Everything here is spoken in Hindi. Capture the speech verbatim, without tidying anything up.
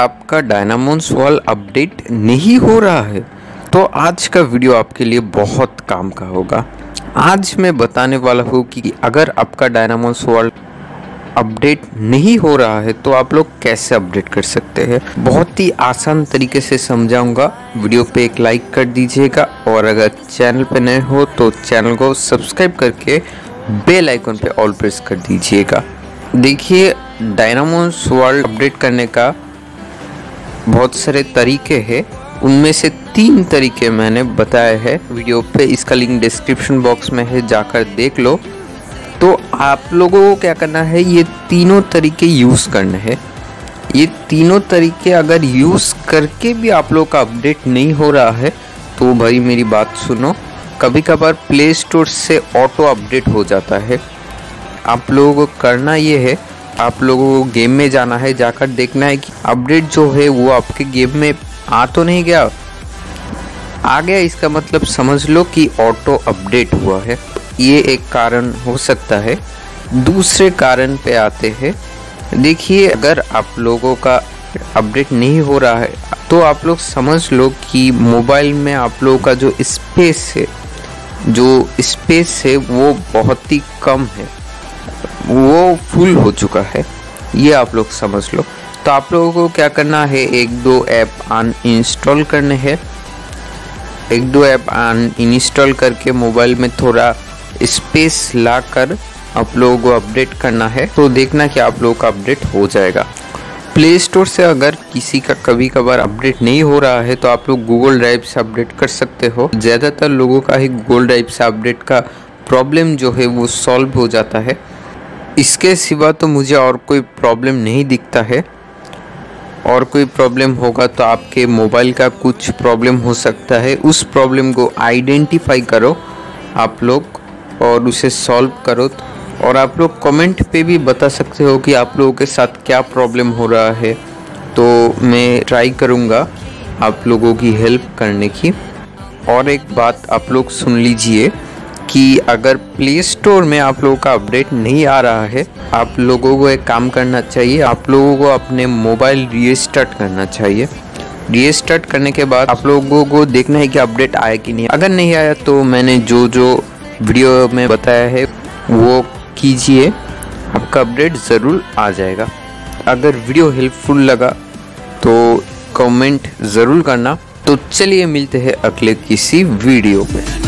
आपका डायनामोन्स वर्ल्ड अपडेट नहीं हो रहा है तो आज का वीडियो आपके लिए बहुत काम का होगा। आज मैं बताने वाला हूँ कि अगर आपका डायनामोन्स वर्ल्ड अपडेट नहीं हो रहा है तो आप लोग कैसे अपडेट कर सकते हैं। बहुत ही आसान तरीके से समझाऊंगा। वीडियो पे एक लाइक कर दीजिएगा और अगर चैनल पे नए हो तो चैनल को सब्सक्राइब करके बेल आइकन पे ऑल प्रेस कर दीजिएगा। देखिए, डायनामोन्स वर्ल्ड अपडेट करने का बहुत सारे तरीके हैं, उनमें से तीन तरीके मैंने बताया है वीडियो पे। इसका लिंक डिस्क्रिप्शन बॉक्स में है, जाकर देख लो। तो आप लोगों को क्या करना है, ये तीनों तरीके यूज़ करने हैं। ये तीनों तरीके अगर यूज़ करके भी आप लोग का अपडेट नहीं हो रहा है तो भाई मेरी बात सुनो, कभी कभार प्ले स्टोर से ऑटो अपडेट हो जाता है। आप लोगों को करना ये है, आप लोगों को गेम में जाना है, जाकर देखना है कि अपडेट जो है वो आपके गेम में आ तो नहीं गया। आ गया इसका मतलब समझ लो कि ऑटो अपडेट हुआ है। ये एक कारण हो सकता है। दूसरे कारण पे आते हैं। देखिए, अगर आप लोगों का अपडेट नहीं हो रहा है तो आप लोग समझ लो कि मोबाइल में आप लोगों का जो स्पेस है जो स्पेस है वो बहुत ही कम है, वो फुल हो चुका है, ये आप लोग समझ लो। तो आप लोगों को क्या करना है, एक दो ऐप अनइंस्टॉल करने हैं। एक दो ऐप अनइंस्टॉल करके मोबाइल में थोड़ा स्पेस लाकर आप लोगों को अपडेट करना है। तो देखना कि आप लोगों का अपडेट हो जाएगा। प्ले स्टोर से अगर किसी का कभी कभार अपडेट नहीं हो रहा है तो आप लोग गूगल ड्राइव से अपडेट कर सकते हो। ज़्यादातर लोगों का ही गूगल ड्राइव से अपडेट का प्रॉब्लम जो है वो सॉल्व हो जाता है। इसके सिवा तो मुझे और कोई प्रॉब्लम नहीं दिखता है। और कोई प्रॉब्लम होगा तो आपके मोबाइल का कुछ प्रॉब्लम हो सकता है। उस प्रॉब्लम को आइडेंटिफाई करो आप लोग और उसे सॉल्व करो। और आप लोग कमेंट पे भी बता सकते हो कि आप लोगों के साथ क्या प्रॉब्लम हो रहा है। तो मैं ट्राई करूँगा आप लोगों की हेल्प करने की। और एक बात आप लोग सुन लीजिए कि अगर प्ले स्टोर में आप लोगों का अपडेट नहीं आ रहा है, आप लोगों को एक काम करना चाहिए, आप लोगों को अपने मोबाइल रीस्टार्ट करना चाहिए। रीस्टार्ट करने के बाद आप लोगों को देखना है कि अपडेट आया कि नहीं। अगर नहीं आया तो मैंने जो जो वीडियो में बताया है वो कीजिए, आपका अपडेट ज़रूर आ जाएगा। अगर वीडियो हेल्पफुल लगा तो कमेंट ज़रूर करना। तो चलिए मिलते हैं अगले किसी वीडियो में।